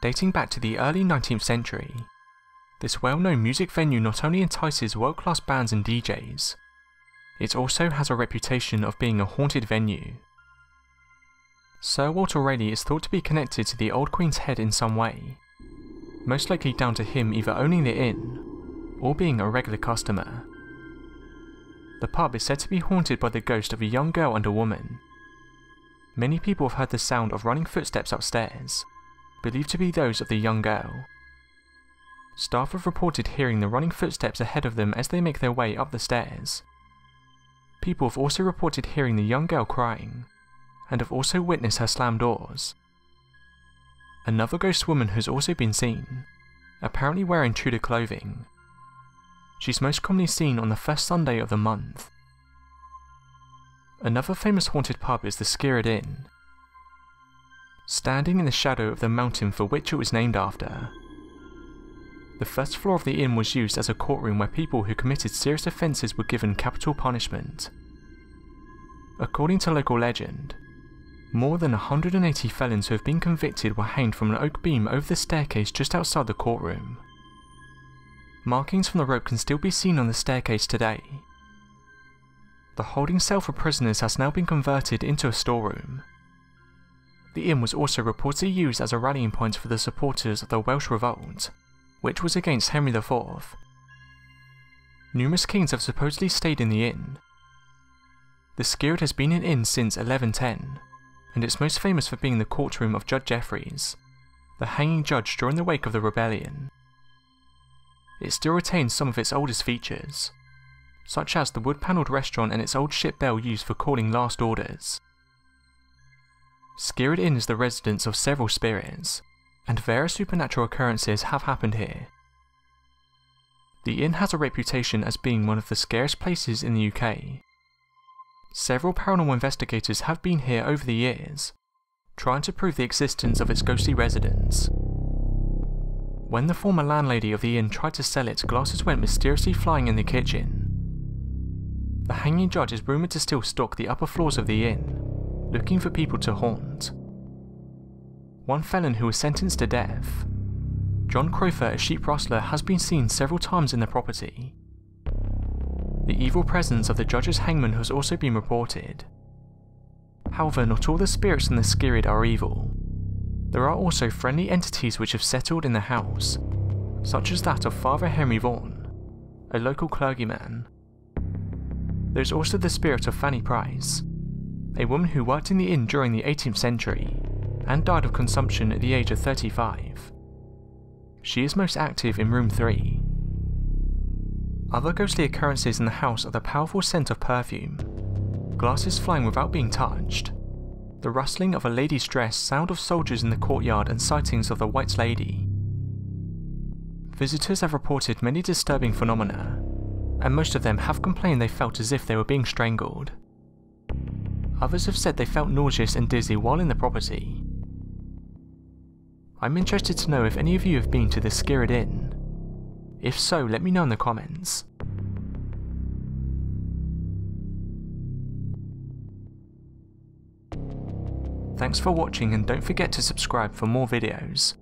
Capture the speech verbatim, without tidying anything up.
Dating back to the early nineteenth century, this well-known music venue not only entices world-class bands and D Js, it also has a reputation of being a haunted venue. Sir Walter Raleigh is thought to be connected to the old Queen's Head in some way, most likely down to him either owning the inn, or being a regular customer. The pub is said to be haunted by the ghost of a young girl and a woman. Many people have heard the sound of running footsteps upstairs, believed to be those of the young girl. Staff have reported hearing the running footsteps ahead of them as they make their way up the stairs. People have also reported hearing the young girl crying, and have also witnessed her slam doors. Another ghost woman has also been seen, apparently wearing Tudor clothing. She's most commonly seen on the first Sunday of the month. Another famous haunted pub is the Skirrid Inn, standing in the shadow of the mountain for which it was named after. The first floor of the inn was used as a courtroom where people who committed serious offences were given capital punishment. According to local legend, more than one hundred eighty felons who have been convicted were hanged from an oak beam over the staircase just outside the courtroom. Markings from the rope can still be seen on the staircase today. The holding cell for prisoners has now been converted into a storeroom. The inn was also reportedly used as a rallying point for the supporters of the Welsh Revolt, which was against Henry the fourth. Numerous kings have supposedly stayed in the inn. The Skirrid has been an inn since eleven ten, and it's most famous for being the courtroom of Judge Jeffreys, the hanging judge during the wake of the rebellion. It still retains some of its oldest features, such as the wood-panelled restaurant and its old ship bell used for calling last orders. Skirrid Inn is the residence of several spirits, and various supernatural occurrences have happened here. The inn has a reputation as being one of the scariest places in the U K. Several paranormal investigators have been here over the years, trying to prove the existence of its ghostly residence. When the former landlady of the inn tried to sell it, glasses went mysteriously flying in the kitchen. The hanging judge is rumoured to still stalk the upper floors of the inn, looking for people to haunt. One felon who was sentenced to death, John Crowther, a sheep rustler, has been seen several times in the property. The evil presence of the judge's hangman has also been reported. However, not all the spirits in the Skirrid are evil. There are also friendly entities which have settled in the house, such as that of Father Henry Vaughan, a local clergyman. There's also the spirit of Fanny Price, a woman who worked in the inn during the eighteenth century, and died of consumption at the age of thirty-five. She is most active in room three. Other ghostly occurrences in the house are the powerful scent of perfume, glasses flying without being touched, the rustling of a lady's dress, sound of soldiers in the courtyard, and sightings of the White Lady. Visitors have reported many disturbing phenomena, and most of them have complained they felt as if they were being strangled. Others have said they felt nauseous and dizzy while in the property. I'm interested to know if any of you have been to the Skirrid Inn. If so, let me know in the comments. Thanks for watching, and don't forget to subscribe for more videos.